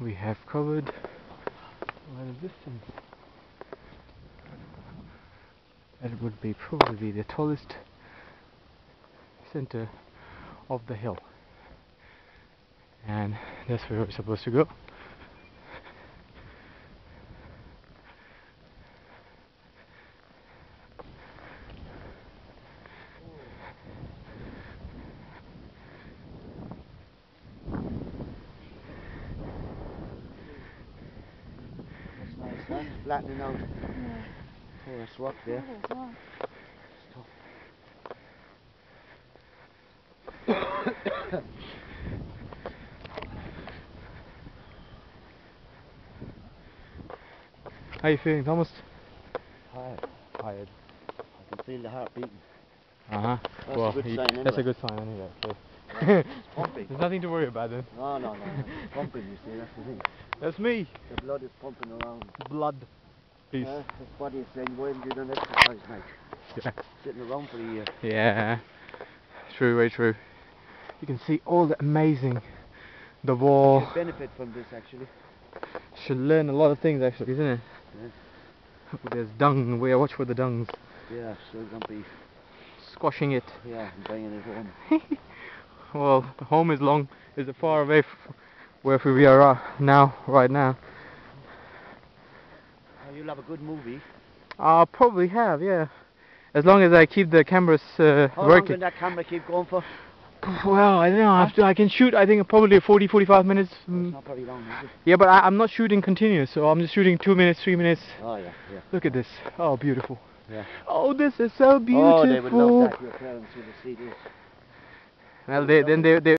we have covered a little distance. That would be probably the tallest center of the hill, and that's where we're supposed to go. Flattening out. Yeah. Oh, there's rock there. Yeah, there's rock. How are you feeling, Thomas? Tired. I can feel the heart beating. That's well, a good sign anyway. That's a good sign anyway. Yeah, it's pumping. There's nothing to worry about then. No. It's pumping, you see, that's the thing. That's me. The blood is pumping around. Blood. Peace. His body is saying, why haven't you done exercise, mate? Yeah. Sitting around for a year. Yeah. True, very true. You can see all the amazing, the wall. You benefit from this, actually. Should learn a lot of things, actually, isn't it? Yeah. There's dung. We watch for the dungs. Yeah, so don't be squashing it. Yeah, and bringing it home. Well, home is long. Is it far away? Wherever we are now, right now. You'll have a good movie. I'll probably have, yeah. As long as I keep the cameras working. How long can that camera keep going for? Well, I don't know. I can shoot, I think, probably 40, 45 minutes. It's not very long, is it? Yeah, but I'm not shooting continuous, so I'm just shooting 2 minutes, 3 minutes. Oh, yeah. Look at this. Oh, beautiful. Yeah. Oh, this is so beautiful. Oh, they would love that. Your parents would have seen this. Well, they, then they